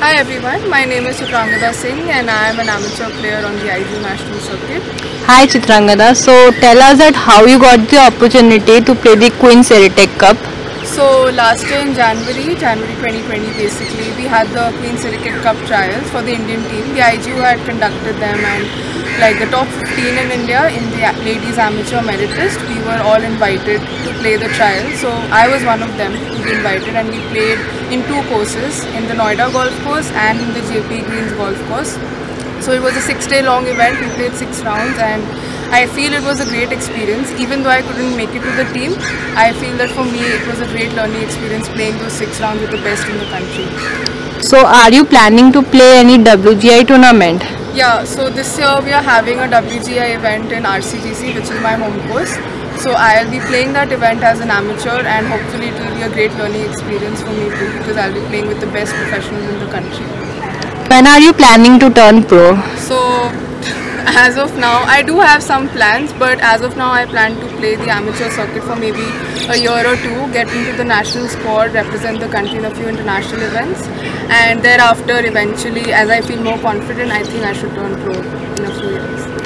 Hi everyone, my name is Chitrangada Singh and I am an amateur player on the IGL National Circuit. Hi Chitrangada, so tell us that how you got the opportunity to play the Queen Sirikit Cup. So last year in January 2020 basically, we had the Queen Sirikit Cup trials for the Indian team. The IGU had conducted them and like the top 15 in India in the ladies amateur merit list, we were all invited to play the trials. So I was one of them to be invited and we played in two courses, in the Noida golf course and in the JP Greens golf course. So it was a 6-day long event, we played 6 rounds and I feel it was a great experience. Even though I couldn't make it to the team, I feel that for me it was a great learning experience playing those 6 rounds with the best in the country. So are you planning to play any WGI tournament? Yeah, so this year we are having a WGI event in RCGC, which is my home course. So I'll be playing that event as an amateur and hopefully it will be a great learning experience for me too, because I'll be playing with the best professionals in the country. When are you planning to turn pro? So as of now, I do have some plans, but as of now I plan to play the amateur circuit for maybe a year or two, get into the national squad, represent the country in a few international events, and thereafter eventually as I feel more confident, I think I should turn pro in a few years.